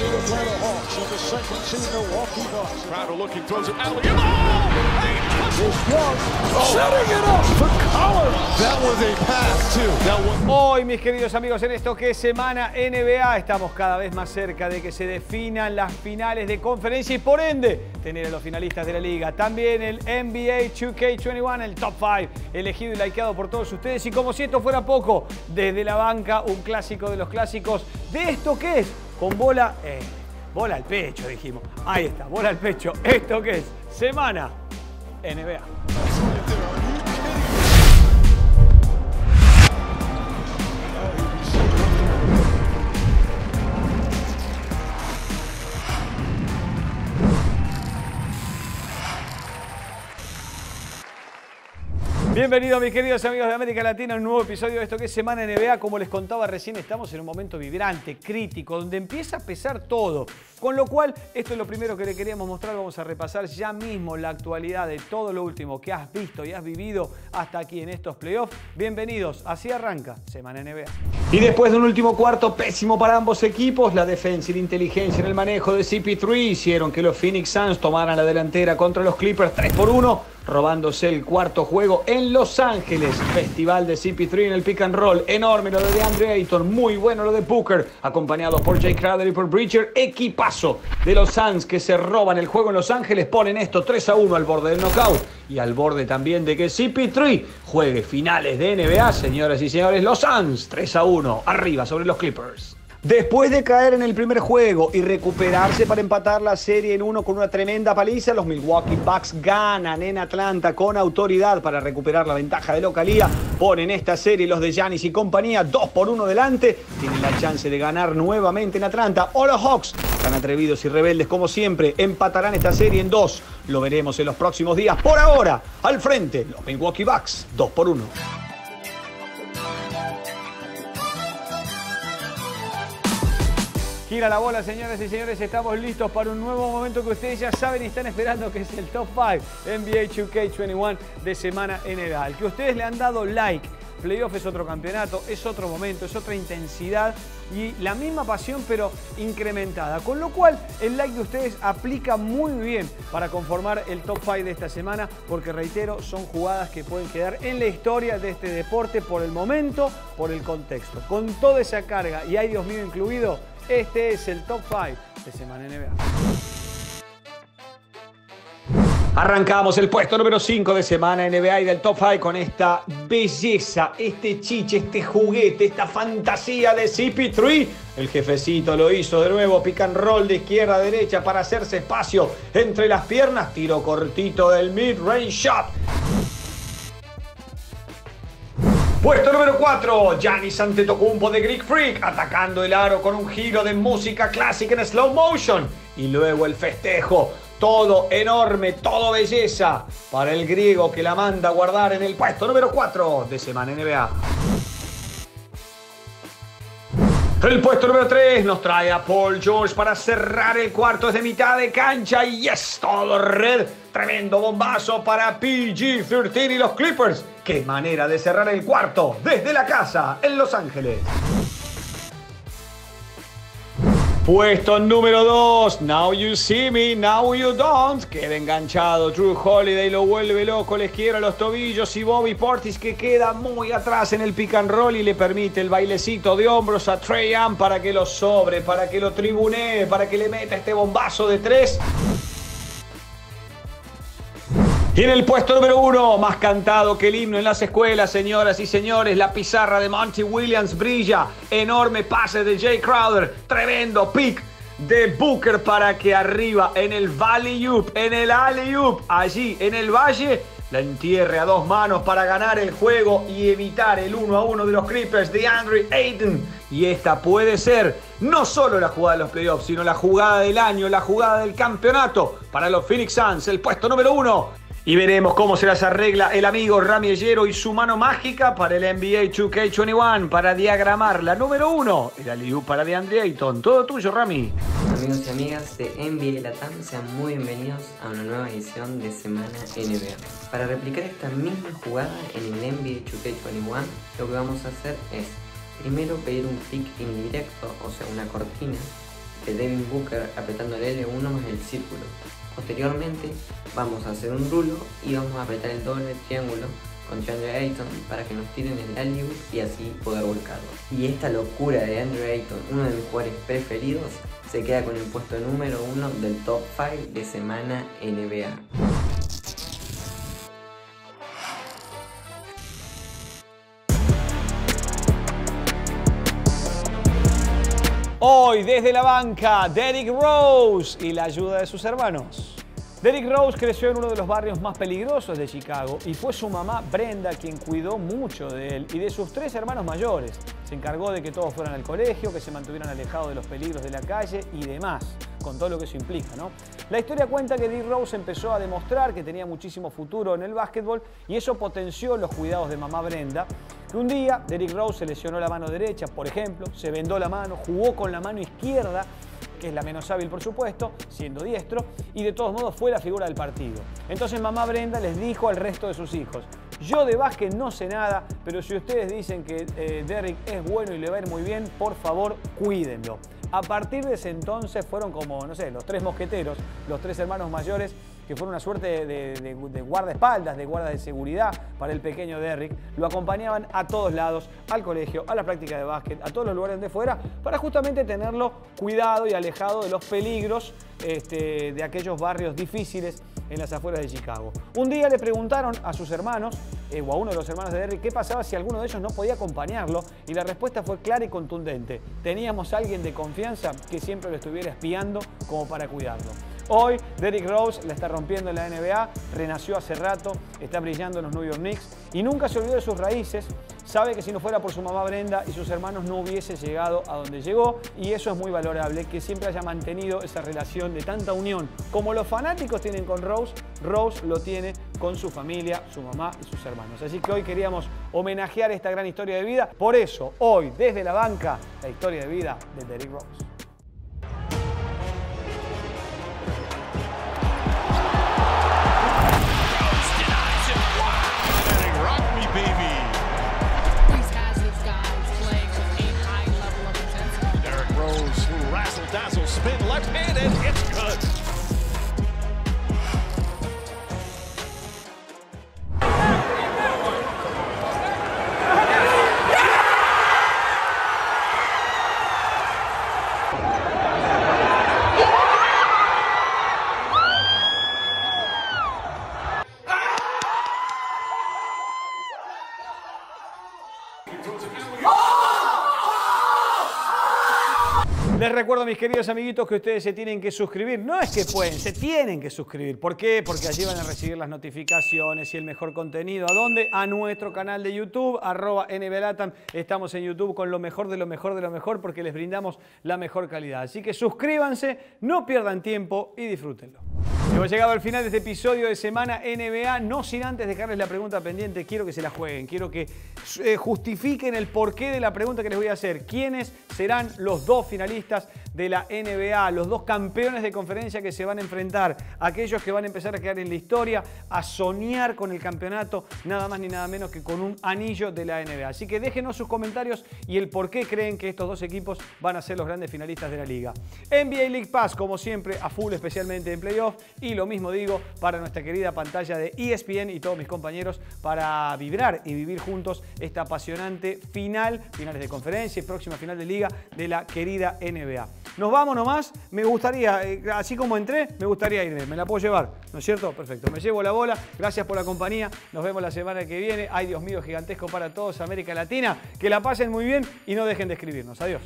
to Atlanta Hawks and the second to Milwaukee Bucks. Crowder looking, throws it alley in the hole! Setting it up for Collins. That was a pass too. That was... Hoy, mis queridos amigos, en esto que es semana NBA, estamos cada vez más cerca de que se definan las finales de conferencia y por ende tener a los finalistas de la liga. También el NBA 2K21, el Top 5, elegido y likeado por todos ustedes. Y como si esto fuera poco, desde la banca, un clásico de los clásicos de esto que es, con bola, bola al pecho, dijimos. Ahí está, bola al pecho. Esto que es semana NBA. Bienvenidos, mis queridos amigos de América Latina, a un nuevo episodio de esto que es Semana NBA. Como les contaba recién, estamos en un momento vibrante, crítico, donde empieza a pesar todo. Con lo cual, esto es lo primero que le queríamos mostrar. Vamos a repasar ya mismo la actualidad de todo lo último que has visto y has vivido hasta aquí en estos playoffs. Bienvenidos, así arranca Semana NBA. Y después de un último cuarto pésimo para ambos equipos, la defensa y la inteligencia en el manejo de CP3 hicieron que los Phoenix Suns tomaran la delantera contra los Clippers 3-1. Robándose el cuarto juego en Los Ángeles. Festival de CP3 en el pick and roll. Enorme lo de DeAndre Ayton. Muy bueno lo de Booker. Acompañado por Jay Crowder y por Bridger. Equipazo de los Suns que se roban el juego en Los Ángeles. Ponen esto 3-1 al borde del knockout. Y al borde también de que CP3 juegue finales de NBA. Señoras y señores, los Suns 3-1 arriba sobre los Clippers. Después de caer en el primer juego y recuperarse para empatar la serie en uno con una tremenda paliza, los Milwaukee Bucks ganan en Atlanta con autoridad para recuperar la ventaja de localía. Ponen esta serie los de Giannis y compañía 2-1 delante. Tienen la chance de ganar nuevamente en Atlanta. O los Hawks, tan atrevidos y rebeldes como siempre, empatarán esta serie en 2. Lo veremos en los próximos días. Por ahora, al frente, los Milwaukee Bucks 2-1. Gira la bola, señoras y señores, estamos listos para un nuevo momento que ustedes ya saben y están esperando, que es el Top 5 NBA 2K21 de semana NBA. Al que ustedes le han dado like. Playoff es otro campeonato, es otro momento, es otra intensidad y la misma pasión pero incrementada. Con lo cual el like de ustedes aplica muy bien para conformar el Top 5 de esta semana porque, reitero, son jugadas que pueden quedar en la historia de este deporte por el momento, por el contexto. Con toda esa carga y ay Dios mío incluido, este es el Top 5 de Semana NBA. Arrancamos el puesto número 5 de semana NBA y del Top 5 con esta belleza, este chiche, este juguete, esta fantasía de CP3. El jefecito lo hizo de nuevo, pick and roll de izquierda a derecha para hacerse espacio entre las piernas. Tiro cortito del mid-range shot. Puesto número 4, Giannis Antetokounmpo de Greek Freak, atacando el aro con un giro de música clásica en slow motion. Y luego el festejo, todo enorme, todo belleza, para el griego que la manda a guardar en el puesto número 4 de Semana NBA. El puesto número 3 nos trae a Paul George para cerrar el cuarto desde mitad de cancha y es todo red. Tremendo bombazo para PG-13 y los Clippers. Qué manera de cerrar el cuarto desde la casa en Los Ángeles. Puesto número 2, Now You See Me, Now You Don't. Queda enganchado Drew Holiday, lo vuelve loco, les quiebra los tobillos y Bobby Portis que queda muy atrás en el pick and roll y le permite el bailecito de hombros a Trae Young para que lo sobre, para que lo tribunee, para que le meta este bombazo de 3. Y en el puesto número 1, más cantado que el himno en las escuelas, señoras y señores, la pizarra de Monty Williams brilla. Enorme pase de Jay Crowder, tremendo pick de Booker para que arriba, en el alley-oop, allí en el valle, la entierre a dos manos para ganar el juego y evitar el 1-1 de los Clippers de DeAndre Ayton. Y esta puede ser no solo la jugada de los playoffs, sino la jugada del año, la jugada del campeonato para los Phoenix Suns, el puesto número 1. Y veremos cómo se las arregla el amigo Rami Ellero y su mano mágica para el NBA 2K21 para diagramar la número 1, el alley-oop para DeAndre Ayton. Todo tuyo, Rami. Amigos y amigas de NBA Latam, sean muy bienvenidos a una nueva edición de Semana NBA. Para replicar esta misma jugada en el NBA 2K21, lo que vamos a hacer es primero pedir un pick indirecto, o sea, una cortina, de Devin Booker apretando el L1 más el círculo. Posteriormente vamos a hacer un rulo y vamos a apretar el doble triángulo con DeAndre Ayton para que nos tiren el alley-oop y así poder volcarlo. Y esta locura de DeAndre Ayton, uno de mis jugadores preferidos, se queda con el puesto número 1 del Top 5 de semana NBA. Hoy desde la banca, Derrick Rose y la ayuda de sus hermanos. Derrick Rose creció en uno de los barrios más peligrosos de Chicago y fue su mamá Brenda quien cuidó mucho de él y de sus 3 hermanos mayores. Se encargó de que todos fueran al colegio, que se mantuvieran alejados de los peligros de la calle y demás, con todo lo que eso implica, ¿no? La historia cuenta que Derrick Rose empezó a demostrar que tenía muchísimo futuro en el básquetbol y eso potenció los cuidados de mamá Brenda. Un día Derrick Rose se lesionó la mano derecha, por ejemplo, se vendó la mano, jugó con la mano izquierda, que es la menos hábil por supuesto, siendo diestro, y de todos modos fue la figura del partido. Entonces mamá Brenda les dijo al resto de sus hijos: yo de básquet no sé nada, pero si ustedes dicen que Derrick es bueno y le va a ir muy bien, por favor cuídenlo. A partir de ese entonces fueron como, no sé, los 3 mosqueteros, los 3 hermanos mayores, que fueron una suerte de guardaespaldas, de guarda de seguridad para el pequeño Derrick. Lo acompañaban a todos lados, al colegio, a la práctica de básquet, a todos los lugares donde fuera, para justamente tenerlo cuidado y alejado de los peligros de aquellos barrios difíciles en las afueras de Chicago. Un día le preguntaron a sus hermanos, o a uno de los hermanos de Derrick, qué pasaba si alguno de ellos no podía acompañarlo, y la respuesta fue clara y contundente: teníamos a alguien de confianza que siempre lo estuviera espiando como para cuidarlo. Hoy Derrick Rose la está rompiendo en la NBA, renació hace rato, está brillando en los New York Knicks y nunca se olvidó de sus raíces. Sabe que si no fuera por su mamá Brenda y sus hermanos no hubiese llegado a donde llegó, y eso es muy valorable, que siempre haya mantenido esa relación de tanta unión. Como los fanáticos tienen con Rose, Rose lo tiene con su familia, su mamá y sus hermanos. Así que hoy queríamos homenajear esta gran historia de vida. Por eso, hoy, desde la banca, la historia de vida de Derrick Rose. Les recuerdo, mis queridos amiguitos, que ustedes se tienen que suscribir. No es que pueden, se tienen que suscribir. ¿Por qué? Porque allí van a recibir las notificaciones y el mejor contenido. ¿A dónde? A nuestro canal de YouTube, @NBLatam. Estamos en YouTube con lo mejor de lo mejor de lo mejor, porque les brindamos la mejor calidad. Así que suscríbanse, no pierdan tiempo y disfrútenlo. Hemos llegado al final de este episodio de Semana NBA, no sin antes dejarles la pregunta pendiente. Quiero que se la jueguen, quiero que justifiquen el porqué de la pregunta que les voy a hacer. ¿Quiénes serán los 2 finalistas de la NBA, los 2 campeones de conferencia que se van a enfrentar? Aquellos que van a empezar a quedar en la historia, a soñar con el campeonato, nada más ni nada menos que con un anillo de la NBA. Así que déjenos sus comentarios y el por qué creen que estos 2 equipos van a ser los grandes finalistas de la liga. NBA League Pass, como siempre, a full, especialmente en playoff. Y lo mismo digo para nuestra querida pantalla de ESPN y todos mis compañeros, para vibrar y vivir juntos esta apasionante final, finales de conferencia y próxima final de liga de la querida NBA. Nos vamos nomás. Me gustaría, así como entré, me gustaría irme. Me la puedo llevar, ¿no es cierto? Perfecto. Me llevo la bola. Gracias por la compañía. Nos vemos la semana que viene. Ay, Dios mío, gigantesco para todos. América Latina. Que la pasen muy bien y no dejen de escribirnos. Adiós.